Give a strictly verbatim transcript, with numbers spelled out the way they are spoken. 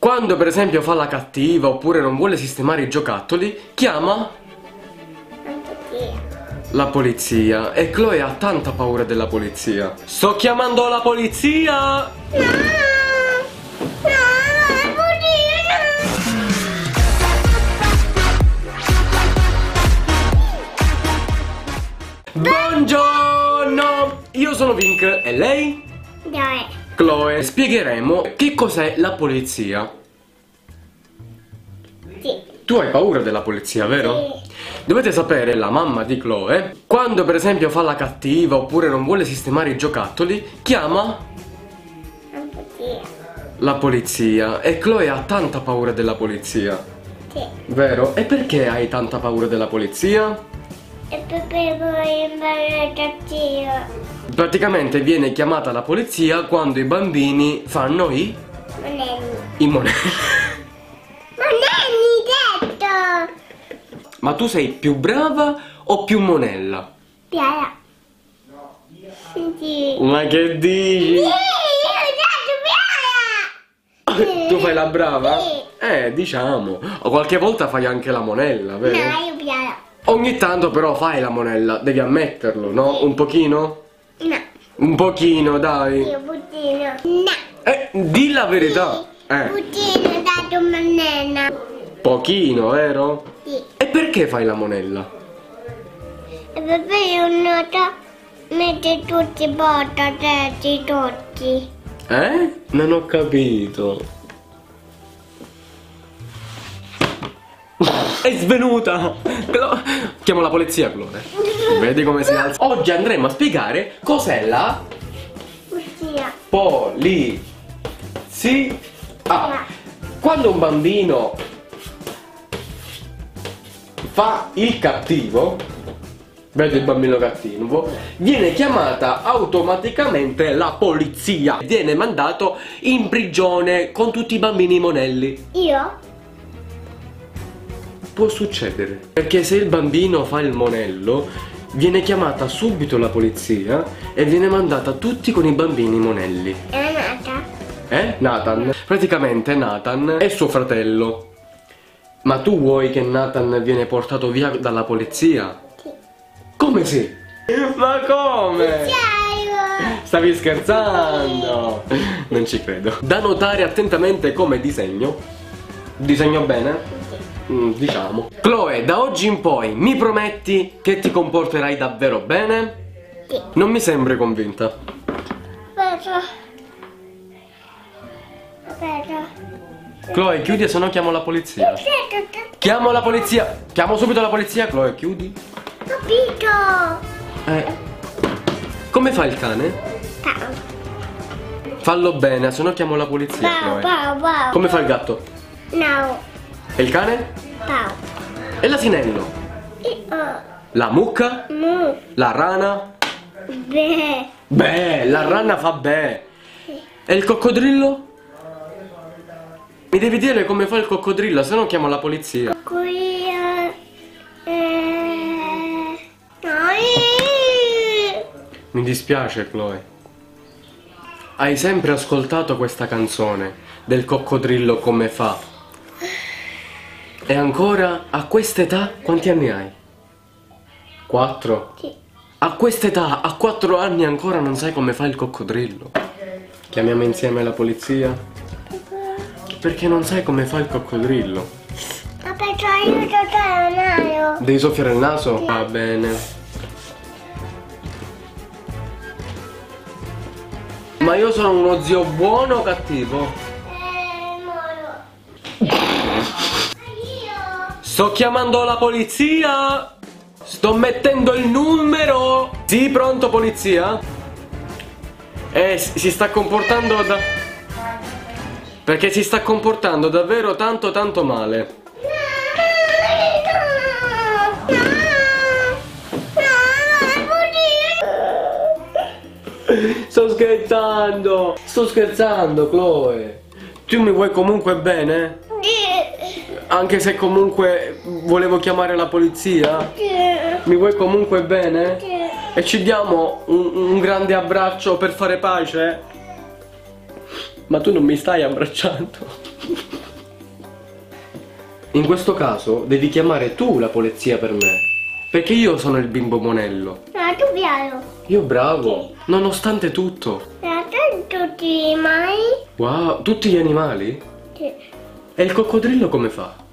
Quando per esempio fa la cattiva oppure non vuole sistemare i giocattoli, chiama la polizia. E Chloe ha tanta paura della polizia. Sto chiamando la polizia! No! Buongiorno! Io sono Vink e lei? Chloe. Chloe. Spiegheremo che cos'è la polizia. Sì. Tu hai paura della polizia, vero? Sì. Dovete sapere, la mamma di Chloe, quando per esempio fa la cattiva oppure non vuole sistemare i giocattoli, chiama la polizia. La polizia. E Chloe ha tanta paura della polizia. Sì. Vero? E perché hai tanta paura della polizia? E perché vuoi imparare cattiva. Praticamente viene chiamata la polizia quando i bambini fanno i monelli. I monelli. Monelli, detto! Ma tu sei più brava o più monella? Piala. Sì. Ma che dici? Sì, io ho detto piala! Tu fai la brava? Sì. Eh, diciamo. O qualche volta fai anche la monella, vero? No, io piala. Ogni tanto però fai la monella, devi ammetterlo, no? Un pochino? No. Un pochino, dai. Io puttino. No. Eh, di la verità. Sì. Eh. Puttino dato monella. Pochino, vero? Sì. E perché fai la monella? E perché io noto metti tutti botta, tutti, tutti. Eh? Non ho capito. È svenuta! Chiamo la polizia, Chloe. Vedi come si alza. Oggi andremo a spiegare cos'è la polizia. Polizia. Ah, quando un bambino fa il cattivo, vedi il bambino cattivo, viene chiamata automaticamente la polizia. Viene mandato in prigione con tutti i bambini monelli. Io? Può succedere, perché se il bambino fa il monello viene chiamata subito la polizia e viene mandata tutti con i bambini monelli. È Nathan. Eh? Nathan. Praticamente Nathan è suo fratello. Ma tu vuoi che Nathan viene portato via dalla polizia? Sì. Come sì? Ma come? Stavi scherzando? Non ci credo. Da notare attentamente come disegno. Disegno bene? Diciamo. Chloe, da oggi in poi mi prometti che ti comporterai davvero bene? Sì. Non mi sembri convinta. Aspetta. Aspetta. Chloe, chiudi, se no chiamo la polizia. Aspetta. Chiamo la polizia. Chiamo subito la polizia, Chloe, chiudi. Capito. Eh. Come fa il cane? Pau. Fallo bene, se no chiamo la polizia, pau, Chloe. Pau, pau. Come fa il gatto? No. E il cane? Pau. E l'asinello? La mucca? Mu. La rana? Beh. Beh, la rana fa beh. E il coccodrillo? Mi devi dire come fa il coccodrillo, se no chiamo la polizia. Coccodrillo. Eh... Mi dispiace, Chloe. Hai sempre ascoltato questa canzone del coccodrillo come fa? E ancora, a quest'età, quanti anni hai? Quattro? Sì. A quest'età, a quattro anni ancora non sai come fa il coccodrillo. Chiamiamo insieme la polizia? Perché non sai come fa il coccodrillo. Ma perché io soffiare il naso. Devi soffiare il naso? Sì. Va bene. Ma io sono uno zio buono o cattivo? Eh, buono. Sto chiamando la polizia! Sto mettendo il numero! Sì, pronto polizia? Eh, si sta comportando da... Perché si sta comportando davvero tanto tanto male. Sto scherzando! Sto scherzando, Chloe! Tu mi vuoi comunque bene? Anche se comunque volevo chiamare la polizia? Sì. Mi vuoi comunque bene? Sì. E ci diamo un, un grande abbraccio per fare pace? Ma tu non mi stai abbracciando. In questo caso devi chiamare tu la polizia per me, perché io sono il bimbo monello. Ah, tu bravo. Io bravo, nonostante tutto. Ma tutti gli animali? Wow, tutti gli animali? Sì. E il coccodrillo come fa?